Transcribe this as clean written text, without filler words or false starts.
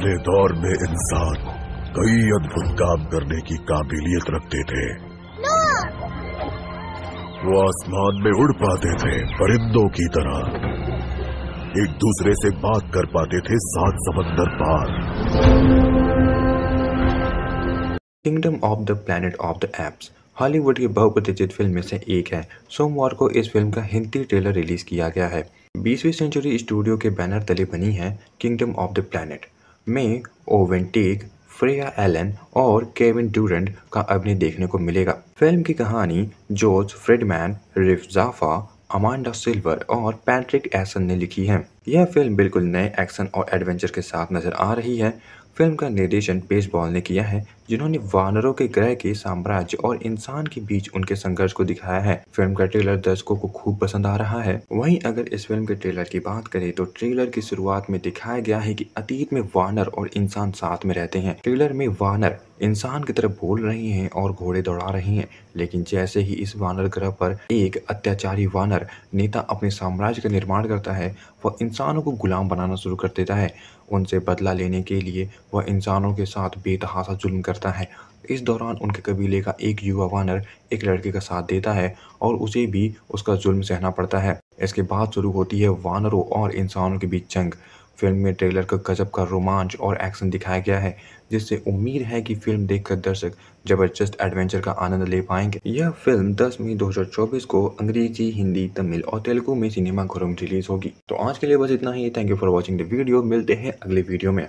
अपने दौर में इंसान कई अद्भुत काम करने की काबिलियत रखते थे। वो आसमान में उड़ पाते थे परिंदों की तरह, एक दूसरे से बात कर पाते थे सात समंदर पार। Kingdom of the planet of the apes Hollywood की बहुप्रतीक्षित फिल्म में से एक है। सोमवार को इस फिल्म का हिंदी ट्रेलर रिलीज किया गया है। 20वीं सेंचुरी स्टूडियो के बैनर तले बनी है किंगडम ऑफ द प्लैनेट में ओवेन टेक, फ्रेया एलन और केविन ड्यूरेंट का अभिनय देखने को मिलेगा। फिल्म की कहानी Josh Friedman, Rick Jaffa, Amanda Silver और पैट्रिक एसन ने लिखी है। यह फिल्म बिल्कुल नए एक्शन और एडवेंचर के साथ नजर आ रही है। फिल्म का निर्देशन वेस बॉल ने किया है, जिन्होंने वानरों के ग्रह के साम्राज्य और इंसान के बीच उनके संघर्ष को दिखाया है। फिल्म का ट्रेलर दर्शकों को खूब पसंद आ रहा है। वहीं अगर इस फिल्म के ट्रेलर की बात करें तो ट्रेलर की शुरुआत में दिखाया गया है कि अतीत में वानर और इंसान साथ में रहते हैं। ट्रेलर में वानर इंसान की तरफ बोल रही हैं और घोड़े दौड़ा रही हैं, लेकिन जैसे ही इस वानर ग्रह पर एक अत्याचारी वानर नेता अपने साम्राज्य का निर्माण करता है, वह इंसानों को गुलाम बनाना शुरू कर देता है। उनसे बदला लेने के लिए वह इंसानों के साथ बेतहाशा जुल्म करता है। इस दौरान उनके कबीले का एक युवा वानर एक लड़के का साथ देता है और उसे भी उसका जुल्म सहना पड़ता है। इसके बाद शुरू होती है वानरों और इंसानों के बीच जंग। फिल्म में ट्रेलर का गजब का रोमांच और एक्शन दिखाया गया है, जिससे उम्मीद है कि फिल्म देखकर दर्शक जबरदस्त एडवेंचर का आनंद ले पाएंगे। यह फिल्म 10 मई 2024 को अंग्रेजी, हिंदी, तमिल और तेलुगु में सिनेमाघरों में रिलीज होगी। तो आज के लिए बस इतना ही। Thank you for watching the video. मिलते हैं अगले वीडियो में।